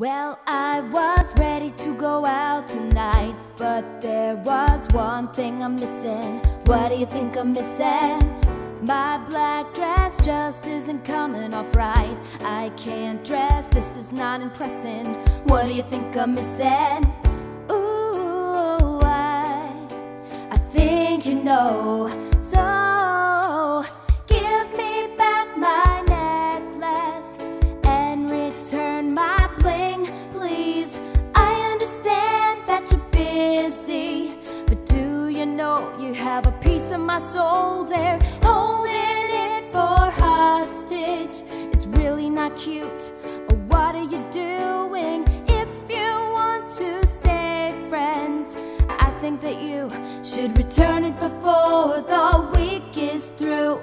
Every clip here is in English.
Well, I was ready to go out tonight, but there was one thing I'm missing. What do you think I'm missing? My black dress just isn't coming off right. I can't dress, this is not impressing. What do you think I'm missing? Ooh, I think you know. So give me back my necklace and return my bling, please. I understand that you're busy, but do you know you have a piece of my soul there? Not cute, or what are you doing? If you want to stay friends, I think that you should return it before the week is through.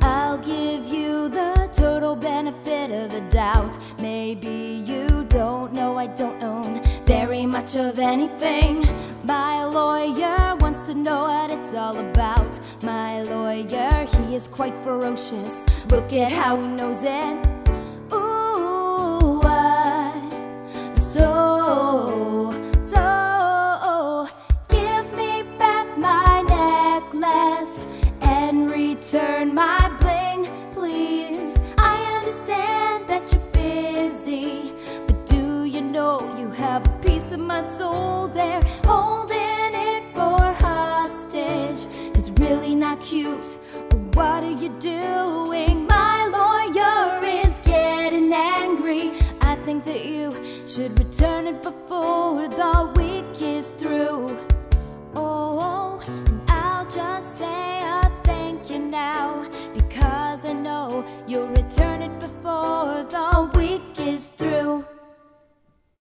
I'll give you the total benefit of the doubt. Maybe you don't know I don't own very much of anything. My lawyer wants to know what it's all about. My lawyer, he is quite ferocious. Look at how he knows it. Ooh, so give me back my necklace and return my bling, please. I understand that you're busy, but do you know you have a piece of my soul there? Holding it for hostage is really not cute. What are you doing? My lawyer is getting angry. I think that you should return it before the week is through. Oh, and I'll just say a thank you now, because I know you'll return